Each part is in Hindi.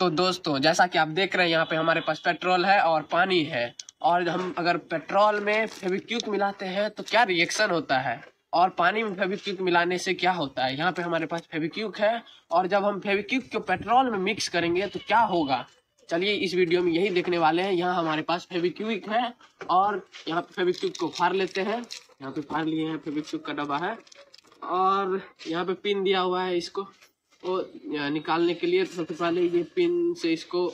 तो दोस्तों जैसा कि आप देख रहे हैं यहाँ पे हमारे पास पेट्रोल है और पानी है, और हम अगर पेट्रोल में फेविक्विक मिलाते हैं तो क्या रिएक्शन होता है और पानी में फेविक्विक मिलाने से क्या होता है। यहाँ पे हमारे पास फेविक्विक है और जब हम फेविक्विक को पेट्रोल में मिक्स करेंगे तो क्या होगा, चलिए इस वीडियो में यही देखने वाले हैं। यहाँ हमारे पास फेविक्विक है और यहाँ पे फेविक्विक को फाड़ लेते हैं। यहाँ पे फाड़ लिए हैं, फेविक्विक का डब्बा है और यहाँ पे पिन दिया हुआ है इसको वो निकालने के लिए। तो सबसे पहले ये पिन से इसको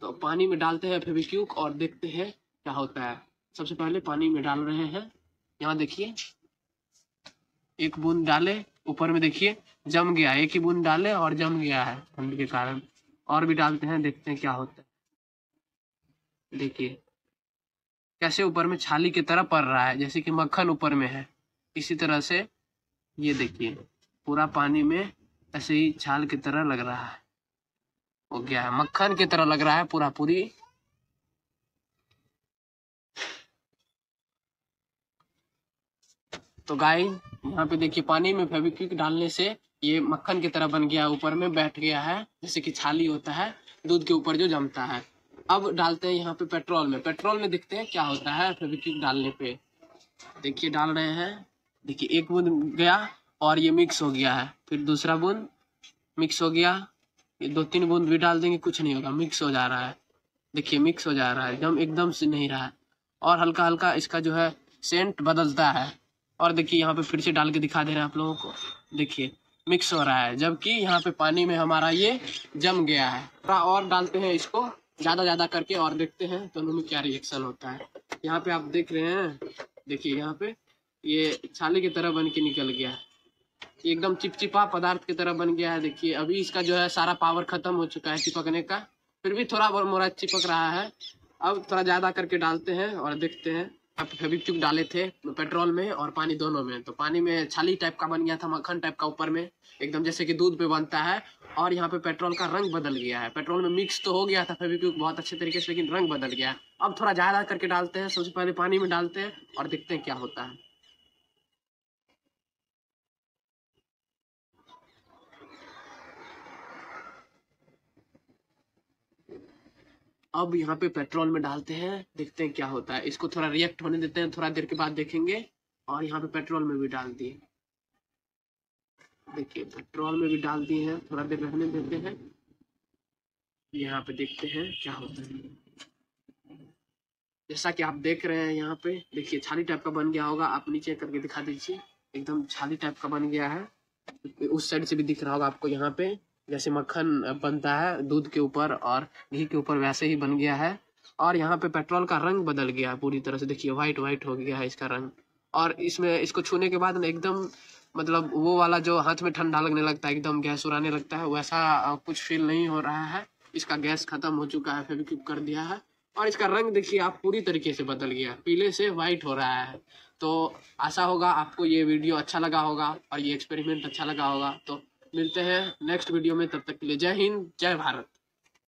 तो पानी में डालते हैं फेविक्विक और देखते हैं क्या होता है। सबसे पहले पानी में डाल रहे हैं, यहाँ देखिए एक बूंद डाले, ऊपर में देखिए जम गया, एक ही बूंद डाले और जम गया है ठंड के कारण। और भी डालते हैं, देखते हैं क्या होता है। देखिए कैसे ऊपर में छाली की तरह पड़ रहा है, जैसे कि मक्खन ऊपर में है, इसी तरह से ये देखिए पूरा पानी में ऐसे ही छाल की तरह लग रहा है, हो गया है मक्खन की तरह लग रहा है पूरा पूरी। तो गाइस यहाँ पे देखिए पानी में फेविक्विक डालने से ये मक्खन की तरह बन गया, ऊपर में बैठ गया है, जैसे कि छाली होता है दूध के ऊपर जो जमता है। अब डालते हैं यहाँ पे पेट्रोल में, पेट्रोल में देखते हैं क्या होता है फेविक्विक डालने पे। देखिए डाल रहे हैं, देखिए एक बूंद गया और ये मिक्स हो गया है, फिर दूसरा बूंद मिक्स हो गया, ये दो तीन बूंद भी डाल देंगे कुछ नहीं होगा, मिक्स हो जा रहा है। देखिए मिक्स हो जा रहा है, एकदम से नहीं रहा है और हल्का हल्का इसका जो है सेंट बदलता है। और देखिए यहाँ पे फिर से डाल के दिखा दे रहे हैं आप लोगों को, देखिए मिक्स हो रहा है, जबकि यहाँ पे पानी में हमारा ये जम गया है। और डालते हैं इसको ज़्यादा करके और देखते हैं तो उनमें क्या रिएक्शन होता है। यहाँ पे आप देख रहे हैं, देखिए यहाँ पे ये छाले की तरह बन के निकल गया है, एकदम चिपचिपा पदार्थ की तरह बन गया है। देखिए अभी इसका जो है सारा पावर खत्म हो चुका है चिपकने का, फिर भी थोड़ा बहुत मोरा चिपक रहा है। अब थोड़ा ज़्यादा करके डालते हैं और देखते हैं। आप फेविक्विक डाले थे पेट्रोल में और पानी दोनों में, तो पानी में छाली टाइप का बन गया था, मक्खन टाइप का ऊपर में, एकदम जैसे कि दूध पे बनता है। और यहाँ पे पेट्रोल का रंग बदल गया है, पेट्रोल में मिक्स तो हो गया था फेविक्विक बहुत अच्छे तरीके से, लेकिन रंग बदल गया है। अब थोड़ा ज़्यादा करके डालते हैं, सबसे पहले पानी में डालते हैं और देखते हैं क्या होता है। अब यहाँ पे पेट्रोल में डालते हैं, देखते हैं क्या होता है। इसको थोड़ा रिएक्ट होने देते हैं, थोड़ा देर के बाद देखेंगे। और यहाँ पे पेट्रोल में भी डाल दिए, देखिए पेट्रोल में भी डाल दिए हैं, थोड़ा देर रहने देते हैं। यहाँ पे देखते हैं क्या होता है। जैसा कि आप देख रहे हैं यहाँ पे देखिए छाली टाइप का बन गया होगा, आप नीचे करके दिखा दीजिए, एकदम छाली टाइप का बन गया है। उस साइड से भी दिख रहा होगा आपको, यहाँ पे जैसे मक्खन बनता है दूध के ऊपर और घी के ऊपर वैसे ही बन गया है। और यहाँ पे पेट्रोल का रंग बदल गया है पूरी तरह से, देखिए वाइट हो गया है इसका रंग। और इसमें इसको छूने के बाद एकदम मतलब वो वाला जो हाथ में ठंडा लगने लगता है, एकदम गैस उड़ाने लगता है, वैसा कुछ फील नहीं हो रहा है। इसका गैस खत्म हो चुका है, फेविक्विक कर दिया है। और इसका रंग देखिए आप पूरी तरीके से बदल गया, पीले से वाइट हो रहा है। तो आशा होगा आपको ये वीडियो अच्छा लगा होगा और ये एक्सपेरिमेंट अच्छा लगा होगा। तो मिलते हैं नेक्स्ट वीडियो में, तब तक के लिए जय हिंद जय भारत।